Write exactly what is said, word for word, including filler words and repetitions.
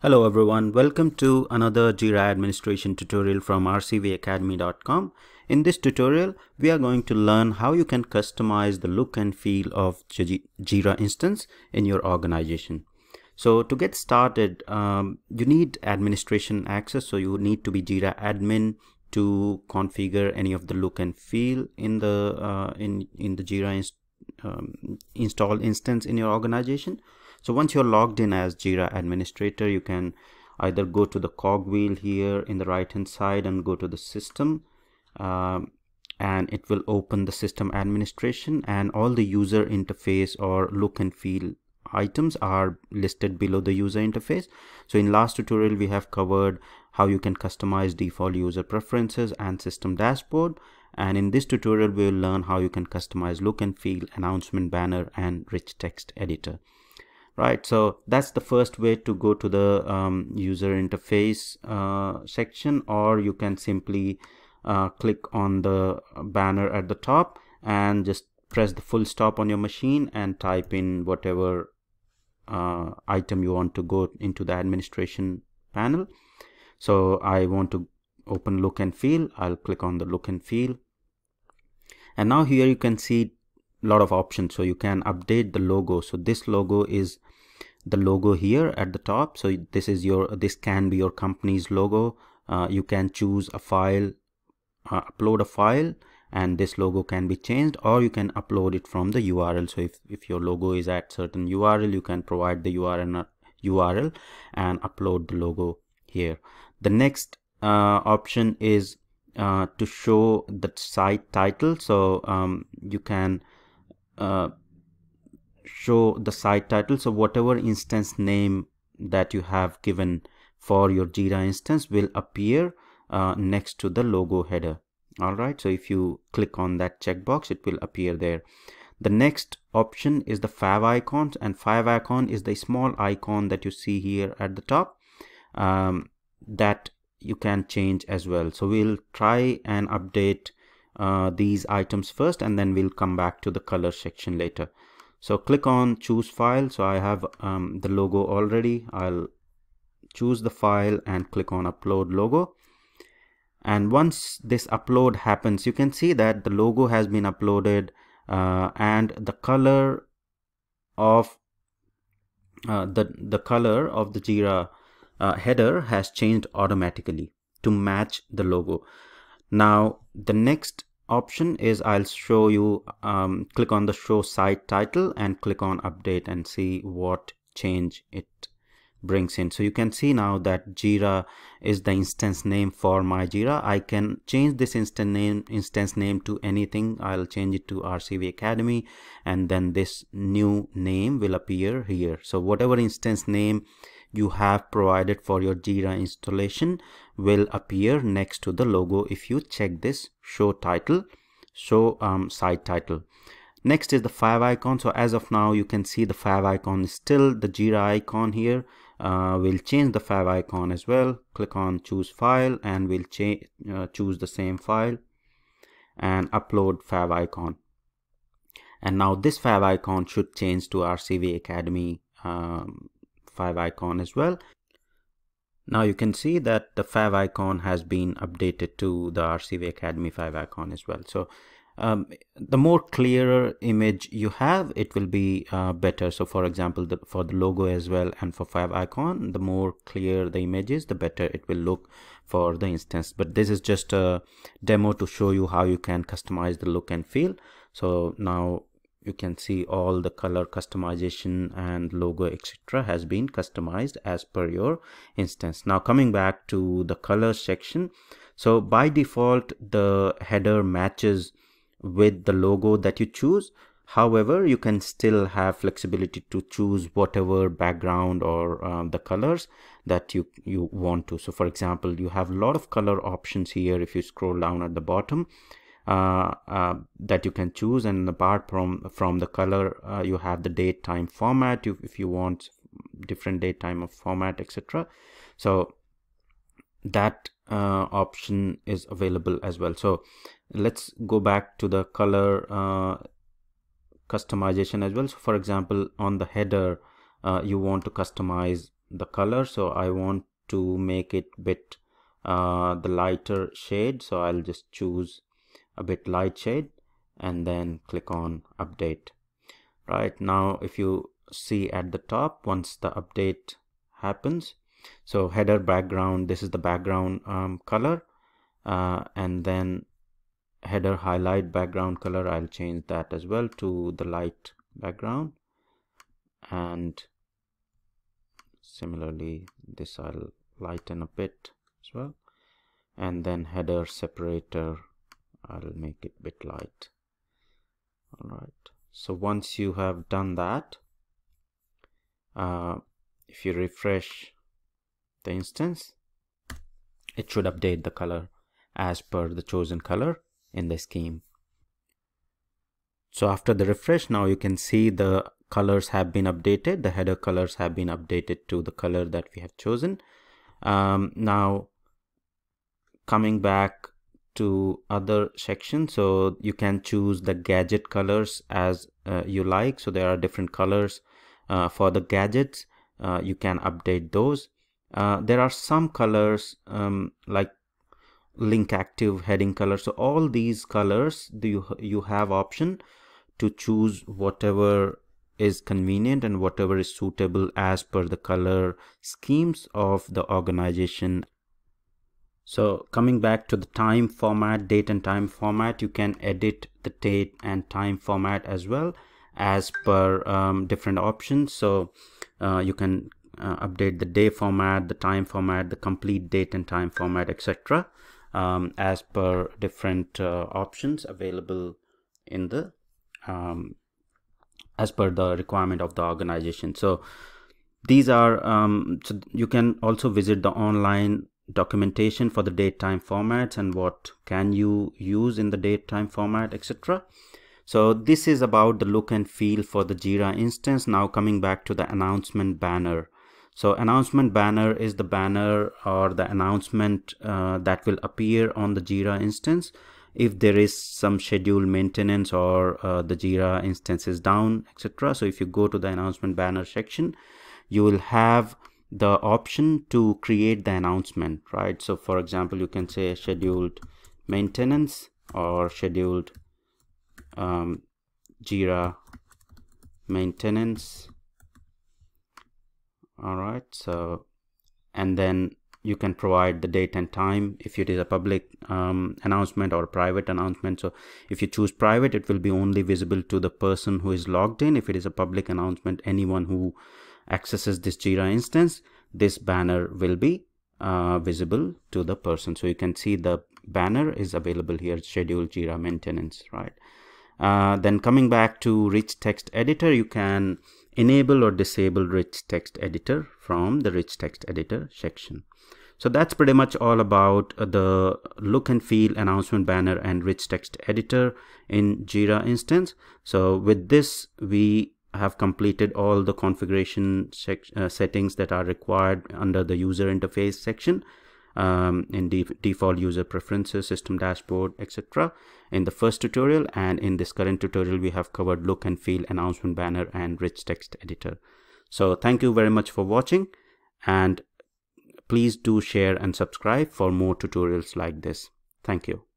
Hello everyone, welcome to another Jira administration tutorial from r c v academy dot com. In this tutorial, we are going to learn how you can customize the look and feel of Jira instance in your organization. So to get started, um, you need administration access. So you need to be Jira admin to configure any of the look and feel in the uh, in, in the Jira inst um, install instance in your organization. So once you're logged in as Jira administrator, you can either go to the cogwheel here in the right hand side and go to the system, um, and it will open the system administration, and all the user interface or look and feel items are listed below the user interface. So in last tutorial, we have covered how you can customize default user preferences and system dashboard. And in this tutorial, we'll learn how you can customize look and feel, announcement banner, and rich text editor. Right, so that's the first way to go to the um, user interface uh, section, or you can simply uh, click on the banner at the top and just press the full stop on your machine and type in whatever uh, item you want to go into the administration panel. So I want to open look and feel. I'll click on the look and feel. And now here you can see a lot of options. So you can update the logo. So this logo is the logo here at the top. So this is your, this can be your company's logo. Uh, you can choose a file, uh, upload a file, and this logo can be changed, or you can upload it from the U R L. So if, if your logo is at certain U R L, you can provide the U R L and upload the logo here. The next uh, option is uh, to show the site title. So um, you can uh, show the site title. So whatever instance name that you have given for your Jira instance will appear uh, next to the logo header. Alright, so if you click on that checkbox, it will appear there. The next option is the fav icons, and fav icon is the small icon that you see here at the top um, that you can change as well. So we'll try and update uh, these items first, and then we'll come back to the color section later. So click on choose file. So I have um, the logo already. I'll choose the file and click on upload logo. And once this upload happens, you can see that the logo has been uploaded uh, and the color of uh, the, the color of the Jira uh, header has changed automatically to match the logo. Now, the next option is I'll show you, um, click on the show site title and click on update and see what change it brings in. So you can see now that Jira is the instance name for my Jira. I can change this instance name instance name to anything. I'll change it to R C V Academy, and then this new name will appear here. So whatever instance name you have provided for your Jira installation will appear next to the logo if you check this show title, show um, site title. Next is the fav icon. So as of now, you can see the fav icon is still the Jira icon here. Uh, we'll change the fav icon as well. Click on choose file and we'll uh, choose the same file and upload fav icon. And now this fav icon should change to R C V Academy um, fav icon as well. Now you can see that the fav icon has been updated to the R C V Academy fav icon as well. So Um, the more clearer image you have, it will be uh, better. So for example, the, for the logo as well and for fav icon, the more clear the image is, the better it will look for the instance. But this is just a demo to show you how you can customize the look and feel. So now you can see all the color customization and logo, et cetera has been customized as per your instance. Now coming back to the color section. So by default, the header matches with the logo that you choose. However, you can still have flexibility to choose whatever background or um, the colors that you you want to. So for example, you have a lot of color options here if you scroll down at the bottom uh, uh, that you can choose. And apart from from the color, uh, you have the date time format if, if you want different date time of format, etc. So that uh, option is available as well. So let's go back to the color uh, customization as well. So for example, on the header, uh, you want to customize the color. So I want to make it a bit uh, the lighter shade, so I'll just choose a bit light shade and then click on update. Right now, if you see at the top, once the update happens, so header background, this is the background um, color, uh, and then header highlight background color, I'll change that as well to the light background, and similarly this I'll lighten a bit as well, and then header separator I'll make it a bit light. Alright, so once you have done that, uh, if you refresh the instance, it should update the color as per the chosen color in the scheme. So after the refresh, now you can see the colors have been updated, the header colors have been updated to the color that we have chosen. Um, now coming back to other sections, so you can choose the gadget colors as uh, you like. So there are different colors uh, for the gadgets, uh, you can update those. Uh, there are some colors um, like link active heading color, so all these colors do you, you have option to choose whatever is convenient and whatever is suitable as per the color schemes of the organization. So coming back to the time format, date and time format, you can edit the date and time format as well as per um, different options. So uh, you can Uh, update the day format, the time format, the complete date and time format, et cetera um, as per different uh, options available in the um, as per the requirement of the organization. So these are um, so you can also visit the online documentation for the date time formats and what can you use in the date time format, et cetera. So this is about the look and feel for the Jira instance. Now coming back to the announcement banner. So announcement banner is the banner or the announcement uh, that will appear on the Jira instance if there is some scheduled maintenance or uh, the Jira instance is down, et cetera. So if you go to the announcement banner section, you will have the option to create the announcement, right? So for example, you can say scheduled maintenance or scheduled um, Jira maintenance. All right, so and then you can provide the date and time if it is a public um, announcement or a private announcement. So if you choose private, it will be only visible to the person who is logged in. If it is a public announcement, anyone who accesses this Jira instance, this banner will be uh, visible to the person. So you can see the banner is available here, scheduled Jira maintenance, right? Uh, then coming back to rich text editor, you can enable or disable rich text editor from the rich text editor section. So that's pretty much all about the look and feel, announcement banner and rich text editor in Jira instance. So with this, we have completed all the configuration uh, settings that are required under the user interface section um, in de default user preferences, system dashboard, et cetera in the first tutorial, and in this current tutorial we have covered look and feel, announcement banner and rich text editor. So thank you very much for watching, and please do share and subscribe for more tutorials like this. Thank you.